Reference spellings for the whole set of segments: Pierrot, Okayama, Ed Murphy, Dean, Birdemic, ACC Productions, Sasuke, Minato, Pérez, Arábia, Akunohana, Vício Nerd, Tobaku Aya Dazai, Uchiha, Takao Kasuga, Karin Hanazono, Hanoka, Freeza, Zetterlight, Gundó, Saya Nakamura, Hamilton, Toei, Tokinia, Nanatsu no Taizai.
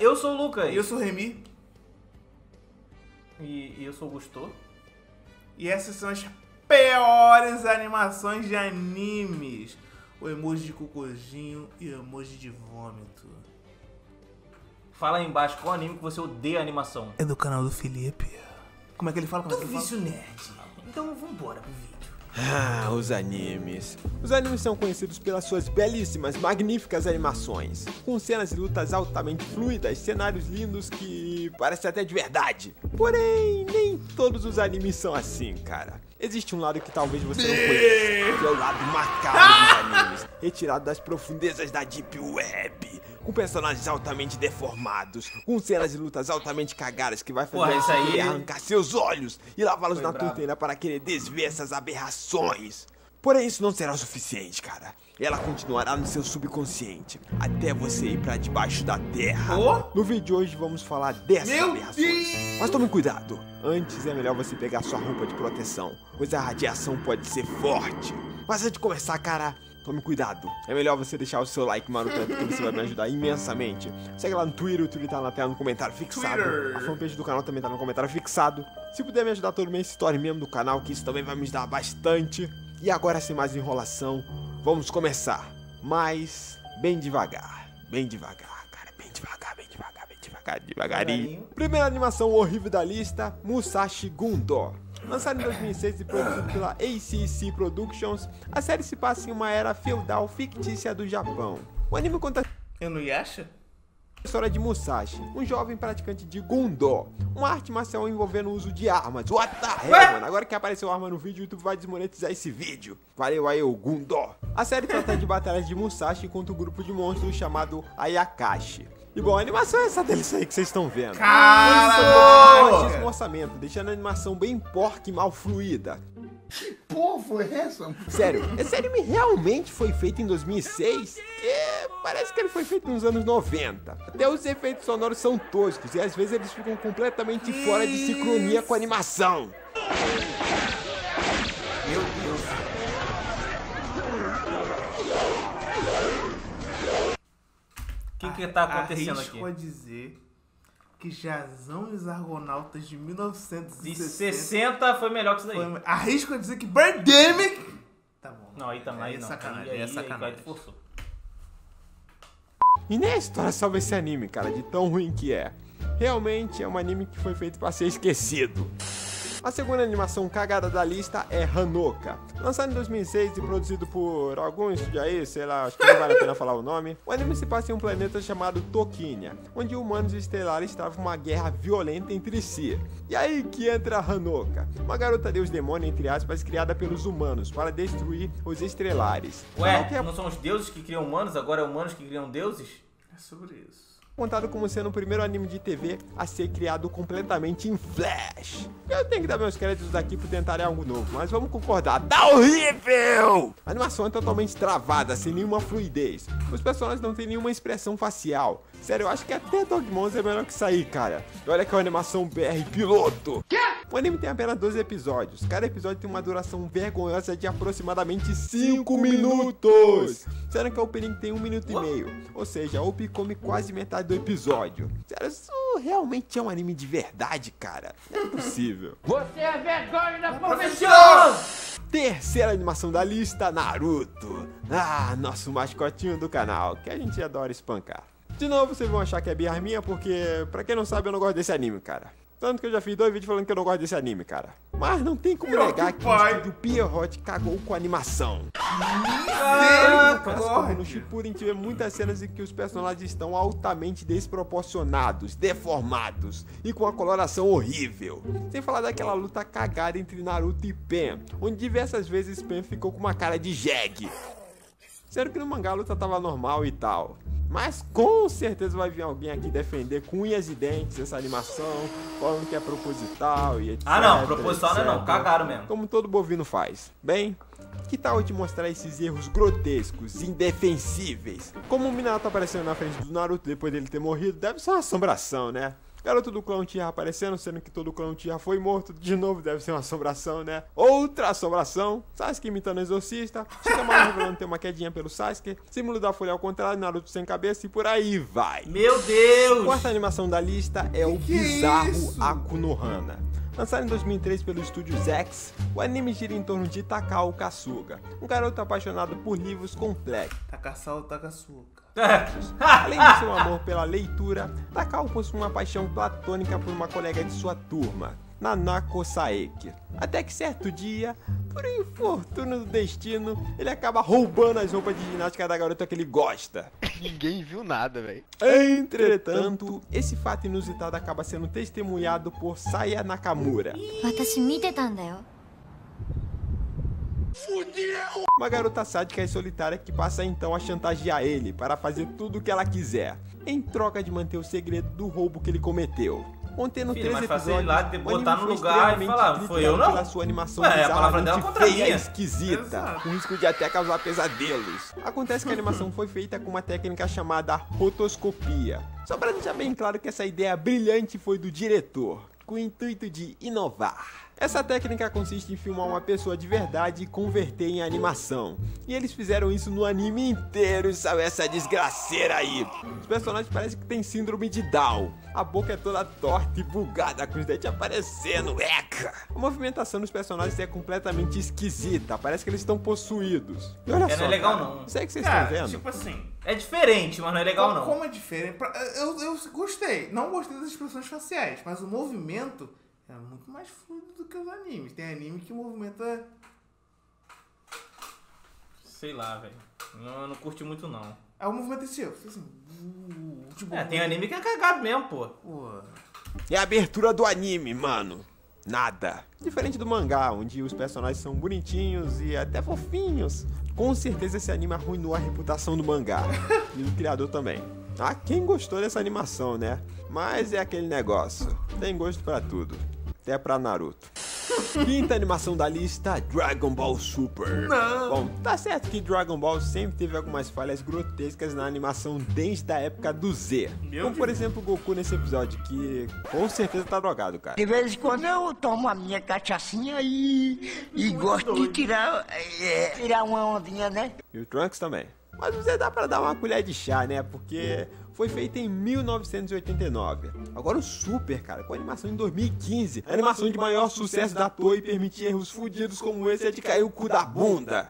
eu sou o Lucas. E eu sou o Remy. E eu sou o Gusto. E essas são as piores animações de animes. O emoji de cocôzinho e o emoji de vômito. Fala aí embaixo qual anime que você odeia a animação. É do canal do Felipe. Como é que ele fala? Do Vício Nerd. Então vambora pro vídeo. Ah, os animes. Os animes são conhecidos pelas suas belíssimas, magníficas animações, com cenas e lutas altamente fluidas, cenários lindos que parecem até de verdade. Porém, nem todos os animes são assim, cara. Existe um lado que talvez você não conheça, que é o lado macabro dos animes, retirado das profundezas da Deep Web, com personagens altamente deformados, com cenas e lutas altamente cagadas que vai fazer você arrancar seus olhos e lavá-los na torneira para querer desver essas aberrações. Porém, isso não será o suficiente, cara. Ela continuará no seu subconsciente, até você ir pra debaixo da terra. Oh? No vídeo de hoje vamos falar dessas aberrações. Mas tome cuidado. Antes é melhor você pegar sua roupa de proteção, pois a radiação pode ser forte. Mas antes de começar, cara, tome cuidado. É melhor você deixar o seu like marotão, porque você vai me ajudar imensamente. Segue lá no Twitter, o Twitter tá na tela no comentário fixado. Twitter. A fanpage do canal também tá no comentário fixado. Se puder me ajudar todo mês, se torne membro do canal, que isso também vai me ajudar bastante. E agora, sem mais enrolação, vamos começar. Mas bem devagar, cara, bem devagarinho. Primeira animação horrível da lista, Musashi Gundo. Lançado em 2006 e produzido pela ACC Productions, a série se passa em uma era feudal fictícia do Japão. O anime conta... Eu não acha? História de Musashi, um jovem praticante de Gundó, uma arte marcial envolvendo o uso de armas. What the hell, mano? Agora que apareceu arma no vídeo, o YouTube vai desmonetizar esse vídeo. Valeu aí, o Gundó. A série trata de batalhas de Musashi contra um grupo de monstros chamado Ayakashi. E bom, a animação é essa deles aí que vocês estão vendo. Caralho! Orçamento, deixando a animação bem porca e mal fluida. Que porra foi essa? Sério, esse anime realmente foi feito em 2006? Parece que ele foi feito nos anos 90. Até os efeitos sonoros são toscos e às vezes eles ficam completamente fora de sincronia com a animação. Meu Deus. O que tá acontecendo aqui? Arrisco dizer que Jazão e os Argonautas de 1960 foi melhor que isso daí. Foi... Arrisco dizer que Birdemic... Tá bom. Não, aí também não. Sacanagem, aí é sacanagem. E nem a história salva esse anime, cara, de tão ruim que é. Realmente é um anime que foi feito pra ser esquecido. A segunda animação cagada da lista é Hanoka. Lançado em 2006 e produzido por algum estúdio aí, sei lá, acho que não vale a pena falar o nome. O anime se passa em um planeta chamado Tokinia, onde humanos estelares travam uma guerra violenta entre si. E aí que entra Hanoka, uma garota deus demônio, entre aspas, criada pelos humanos para destruir os estelares. Ué, não são os deuses que criam humanos, agora é humanos que criam deuses? É sobre isso. Contado como sendo o primeiro anime de TV a ser criado completamente em Flash. Eu tenho que dar meus créditos aqui por tentar algo novo, mas vamos concordar, tá horrível! A animação é totalmente travada, sem nenhuma fluidez. Os personagens não têm nenhuma expressão facial. Sério, eu acho que até Dogmons é melhor que sair, cara. E olha que é uma animação BR piloto. Quê? O anime tem apenas 12 episódios. Cada episódio tem uma duração vergonhosa de aproximadamente 5 minutos. Sendo que o opening tem 1 minuto e meio. Ou seja, a OP come quase metade do episódio. Sério, isso realmente é um anime de verdade, cara. Não é possível. Você é vergonha da profissão! Terceira animação da lista, Naruto. Ah, nosso mascotinho do canal, que a gente adora espancar. De novo, vocês vão achar que é birra minha, porque, pra quem não sabe, eu não gosto desse anime, cara. Tanto que eu já fiz 2 vídeos falando que eu não gosto desse anime, cara. Mas não tem como negar que o estúdio Pierrot cagou com a animação. No Shippuden tivemos muitas cenas em que os personagens estão altamente desproporcionados, deformados e com a coloração horrível. Sem falar daquela luta cagada entre Naruto e Pen, onde diversas vezes Pen ficou com uma cara de jegue. Sério que no mangá a luta tava normal e tal. Mas com certeza vai vir alguém aqui defender com unhas e dentes essa animação, falando que é proposital e etc. Ah não, proposital não é não, cagaram mesmo. Como todo bovino faz. Bem, que tal eu te mostrar esses erros grotescos, indefensíveis? Como o Minato aparecendo na frente do Naruto depois dele ter morrido, deve ser uma assombração, né? Garoto do clã Uchiha aparecendo, sendo que todo o clã Uchiha foi morto. De novo, deve ser uma assombração, né? Outra assombração. Sasuke imitando o exorcista. Shikamaru revelando ter uma quedinha pelo Sasuke. Símbolo da folha ao contrário, Naruto sem cabeça e por aí vai. Meu Deus! A quarta animação da lista é o bizarro Akunohana. Lançado em 2003 pelo estúdio Zex, o anime gira em torno de Takao Kasuga, um garoto apaixonado por livros complexos. Takasau Takasuga. Além de seu amor pela leitura, Takao possui uma paixão platônica por uma colega de sua turma, Nanako Saeki. Até que certo dia, por infortúnio do destino, ele acaba roubando as roupas de ginástica da garota que ele gosta. Ninguém viu nada, velho. Entretanto, esse fato inusitado acaba sendo testemunhado por Saya Nakamura. Uma garota sádica e solitária que passa então a chantagear ele para fazer tudo o que ela quiser, em troca de manter o segredo do roubo que ele cometeu. Contendo 3 episódios, lá, botar no lugar e falar, foi eu não? Pela sua animação bizarra, esquisita, com risco de até causar pesadelos. Acontece que a animação foi feita com uma técnica chamada rotoscopia. Só pra deixar bem claro que essa ideia brilhante foi do diretor, com o intuito de inovar. Essa técnica consiste em filmar uma pessoa de verdade e converter em animação. E eles fizeram isso no anime inteiro, sabe essa desgraceira aí? Os personagens parecem que tem síndrome de Down. A boca é toda torta e bugada, com os dentes aparecendo, eca! A movimentação dos personagens é completamente esquisita, parece que eles estão possuídos. E olha só, não é legal cara, não. Isso aí que vocês estão vendo? Tipo assim, é diferente, mas não é legal não. Como é diferente? Eu gostei, não gostei das expressões faciais, mas o movimento é muito mais fluido do que os animes. Tem anime que o movimento é... sei lá, velho. Não curti muito, não. É o movimento esse eu. Tipo, é, tem anime que é cagado mesmo, pô. É a abertura do anime, mano. Nada. Diferente do mangá, onde os personagens são bonitinhos e até fofinhos. Com certeza esse anime arruinou a reputação do mangá. E do criador também. Ah, quem gostou dessa animação, né? Mas é aquele negócio. Tem gosto pra tudo. Até pra Naruto. Quinta animação da lista, Dragon Ball Super. Não. Bom, tá certo que Dragon Ball sempre teve algumas falhas grotescas na animação desde a época do Z. Como por exemplo o Goku nesse episódio, que com certeza tá drogado, cara. De vez em quando eu tomo a minha cachaçinha e gosto de tirar uma ondinha, né? E o Trunks também. Mas o Zé dá pra dar uma colher de chá, né? Porque foi feito em 1989. Agora o Super, cara, com a animação em 2015. A animação de maior sucesso da Toei permitir erros fudidos como esse é de cair o cu da bunda.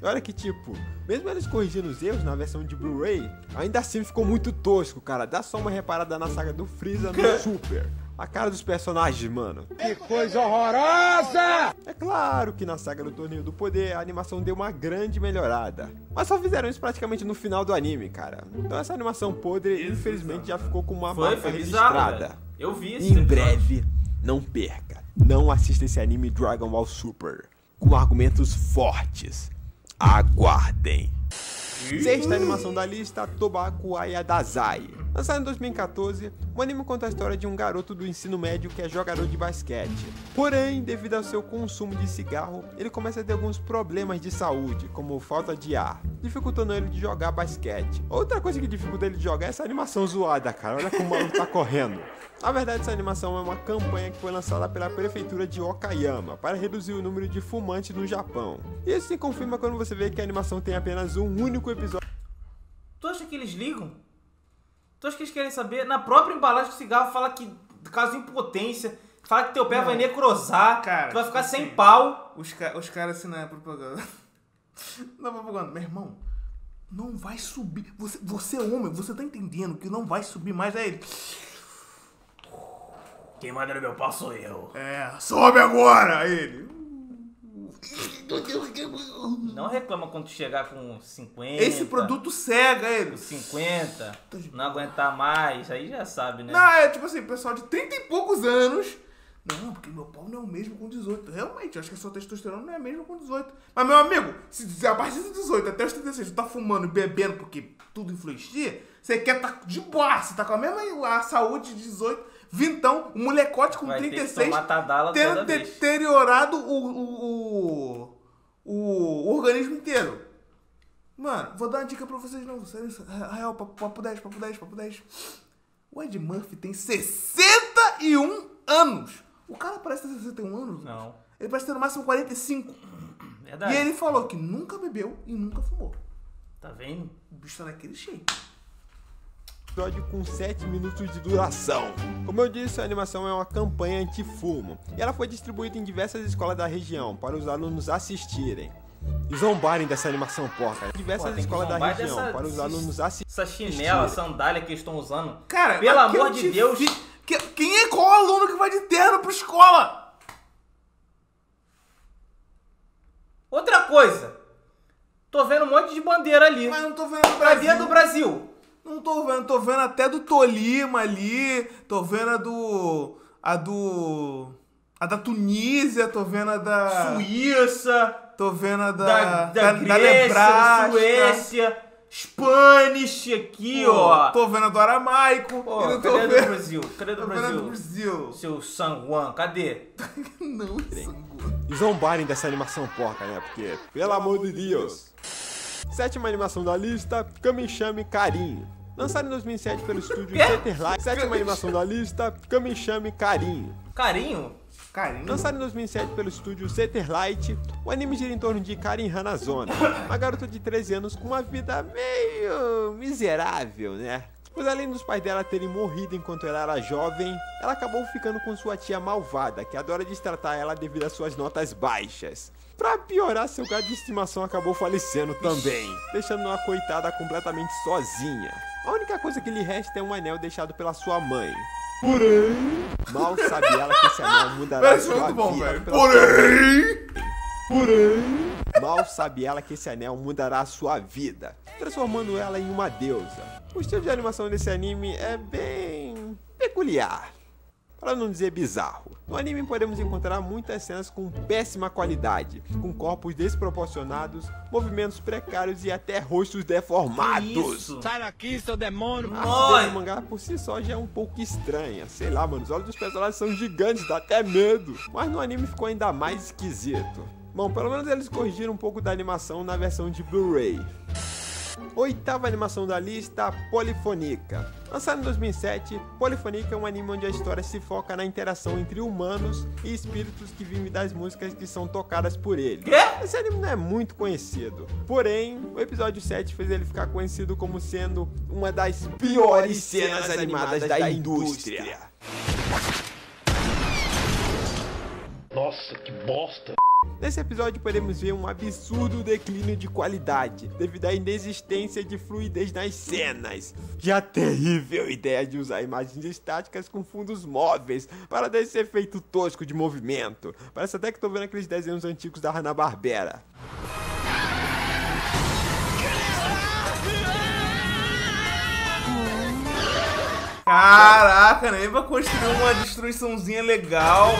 E olha que tipo, mesmo eles corrigindo os erros na versão de Blu-ray, ainda assim ficou muito tosco, cara. Dá só uma reparada na saga do Freeza no Super. A cara dos personagens, mano. Que coisa horrorosa! É claro que na saga do Torneio do Poder, a animação deu uma grande melhorada. Mas só fizeram isso praticamente no final do anime, cara. Então essa animação podre, isso, infelizmente, já ficou com uma marca registrada. Velho. Eu vi isso. Em breve, não perca. Não assista esse anime Dragon Ball Super. Com argumentos fortes. Aguardem. Sexta animação da lista, Tobaku Aya Dazai. Lançado em 2014, o anime conta a história de um garoto do ensino médio que é jogador de basquete. Porém, devido ao seu consumo de cigarro, ele começa a ter alguns problemas de saúde, como falta de ar, dificultando ele de jogar basquete. Outra coisa que dificulta ele de jogar é essa animação zoada, cara. Olha como o maluco tá correndo. Na verdade, essa animação é uma campanha que foi lançada pela prefeitura de Okayama para reduzir o número de fumantes no Japão. Isso se confirma quando você vê que a animação tem apenas um único episódio. Tu acha que eles ligam? Tu acha que eles querem saber? Na própria embalagem do cigarro fala que causa impotência, fala que teu pé vai necrosar, cara, tu vai ficar assim, sem pau. Os caras assim na propaganda. Na propaganda, meu irmão, não vai subir. Você é homem, você tá entendendo que não vai subir mais a ele. Quem manda no meu pau sou eu. É, sobe agora a ele. Não reclama quando tu chegar com 50. Esse produto cega ele. 50, não aguentar mais, aí já sabe, né? Não, é tipo assim, pessoal de 30 e poucos anos. Não, porque meu pau não é o mesmo com 18. Realmente, eu acho que a sua testosterona não é a mesma com 18. Mas, meu amigo, se a partir dos 18 até os 36 tu tá fumando e bebendo porque tudo influencia, você quer tá de boa, você tá com a mesma a saúde de 18. Vintão, um molecote com 36, tendo deteriorado o organismo inteiro. Mano, vou dar uma dica pra vocês, não. Sério, real, papo 10, papo 10, papo 10. O Ed Murphy tem 61 anos. O cara parece ter 61 anos. Não. Ele parece ter no máximo 45. Verdade. E ele falou que nunca bebeu e nunca fumou. Tá vendo? O bicho tá naquele cheio. Episódio com 7 minutos de duração. Como eu disse, a animação é uma campanha anti-fumo. E ela foi distribuída em diversas escolas da região para os alunos assistirem. E zombarem dessa animação porca. Diversas escolas da região para os alunos assistirem. Essa chinela, sandália que eles estão usando. Cara, pelo amor de Deus. Quem é qual aluno que vai de terno pra escola? Outra coisa. Tô vendo um monte de bandeira ali. Mas não tô vendo do Brasil. Cadê a do Brasil? Não tô vendo até do Tolima ali. Tô vendo a do... A da Tunísia, tô vendo a da... Suíça. Tô vendo a da Grécia, da Suécia, Spanish aqui, pô, ó. Tô vendo a do Aramaico. Pô, cadê a do Brasil? Cadê do Brasil? Do Brasil? Seu sanguan, cadê? Não, sanguan. E zombarem dessa animação porca, né? Porque, pelo amor de Deus. Sétima animação da lista, Kamichama Karin. Lançado em 2007 pelo estúdio Zetterlight. Sétima animação da lista, Kamichama Karin. Carinho? Carinho. Lançado em 2007 pelo estúdio Zetterlight, o anime gira em torno de Karin Hanazono, uma garota de 13 anos com uma vida meio miserável, né? Pois além dos pais dela terem morrido enquanto ela era jovem, ela acabou ficando com sua tia malvada, que adora destratar ela devido às suas notas baixas. Pra piorar, seu gato de estimação acabou falecendo também, deixando uma coitada completamente sozinha. A única coisa que lhe resta é um anel deixado pela sua mãe. Porém, mal sabe ela que esse anel mudará sua vida. Porém, mal sabe ela que esse anel mudará a sua vida, transformando ela em uma deusa. O estilo de animação desse anime é bem peculiar, para não dizer bizarro. No anime podemos encontrar muitas cenas com péssima qualidade, com corpos desproporcionados, movimentos precários e até rostos deformados. Sai daqui, seu demônio! A do mangá por si só já é um pouco estranha. Sei lá, mano, os olhos dos personagens são gigantes, dá até medo. Mas no anime ficou ainda mais esquisito. Bom, pelo menos eles corrigiram um pouco da animação na versão de Blu-ray. Oitava animação da lista, Polifônica. Lançado em 2007, Polifônica é um anime onde a história se foca na interação entre humanos e espíritos que vivem das músicas que são tocadas por ele. Esse anime não é muito conhecido, porém, o episódio 7 fez ele ficar conhecido como sendo uma das piores cenas animadas da indústria. Nossa, que bosta! Nesse episódio podemos ver um absurdo declínio de qualidade, devido à inexistência de fluidez nas cenas. E a terrível ideia de usar imagens estáticas com fundos móveis para dar esse efeito tosco de movimento. Parece até que estou vendo aqueles desenhos antigos da Hanna-Barbera. Caraca, né? Vai construir uma destruiçãozinha legal.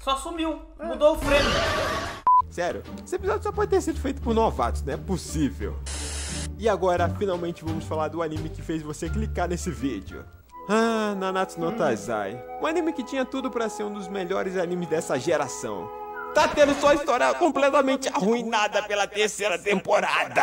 Só sumiu, mudou o frame. Sério, esse episódio só pode ter sido feito por novatos, não é possível. E agora, finalmente vamos falar do anime que fez você clicar nesse vídeo. Ah, Nanatsu no Taizai. Um anime que tinha tudo pra ser um dos melhores animes dessa geração. Tá tendo sua história completamente arruinada pela terceira temporada.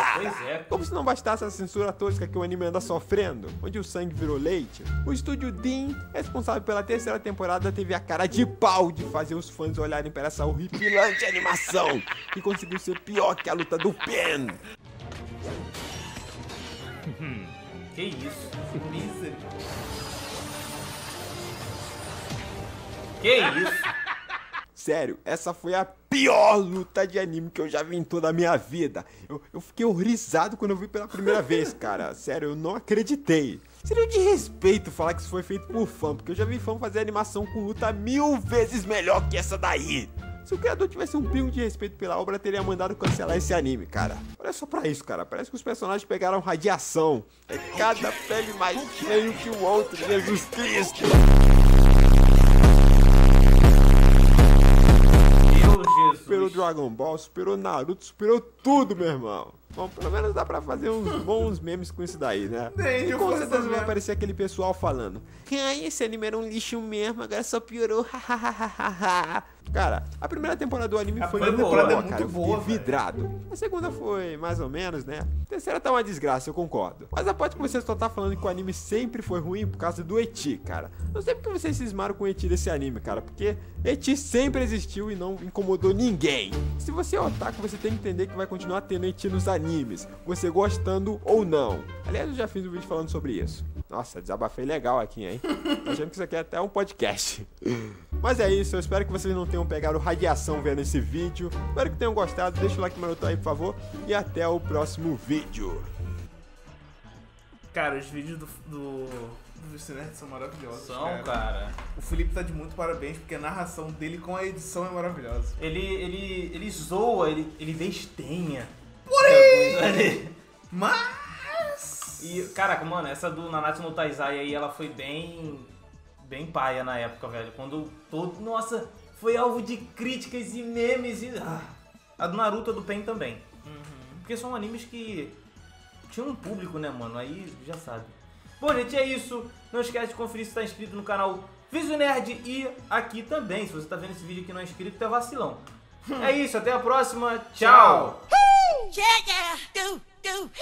Como se não bastasse a censura tosca que o anime anda sofrendo, onde o sangue virou leite, o estúdio Dean, responsável pela terceira temporada, teve a cara de pau de fazer os fãs olharem para essa horripilante animação, que conseguiu ser pior que a luta do Pen. Que isso? Que isso? Sério, essa foi a pior luta de anime que eu já vi em toda a minha vida. Eu fiquei horrorizado quando eu vi pela primeira vez, cara. Sério, eu não acreditei. Seria de respeito falar que isso foi feito por fã, porque eu já vi fã fazer animação com luta 1000 vezes melhor que essa daí. Se o criador tivesse um pingo de respeito pela obra, teria mandado cancelar esse anime, cara. Olha só pra isso, cara. Parece que os personagens pegaram radiação. É cada pele mais feio que o outro, Jesus Cristo. Superou Dragon Ball, superou Naruto, superou tudo, meu irmão. Bom, pelo menos dá pra fazer uns bons memes com isso daí, né? E com certeza vai aparecer aquele pessoal falando: ai, esse anime era um lixo mesmo, agora só piorou. Cara, a primeira temporada do anime foi muito boa, vidrado. Véio. A segunda foi mais ou menos, né? A terceira tá uma desgraça, eu concordo. Mas a parte que vocês só tá falando que o anime sempre foi ruim por causa do Eti, cara. Não sei porque vocês cismaram com o Eti desse anime, cara. Porque Eti sempre existiu e não incomodou ninguém. Se você é otaku, você tem que entender que vai continuar tendo Eti nos animes, você gostando ou não. Aliás, eu já fiz um vídeo falando sobre isso. Nossa, desabafei legal aqui, hein? Tô achando que isso aqui é até um podcast. Mas é isso, eu espero que vocês não tenham pegado radiação vendo esse vídeo. Espero que tenham gostado, deixa o like maroto aí, por favor. E até o próximo vídeo. Cara, os vídeos do Vício Nerd são maravilhosos. São, cara. O Felipe tá de muito parabéns, porque a narração dele com a edição é maravilhosa. Ele zoa, ele destenha. Porém! Mas... E, caraca, mano, essa do Nanatsu no Taizai aí, ela foi bem paia na época, velho. Quando todo... Nossa, foi alvo de críticas e memes e... Ah. A do Naruto, do Pen também. Uhum. Porque são animes que tinha um público, né, mano? Aí já sabe. Bom, gente, é isso. Não esquece de conferir se tá inscrito no canal Vício Nerd e aqui também. Se você tá vendo esse vídeo aqui não é inscrito, tá vacilão. É isso, até a próxima. Tchau! Chega!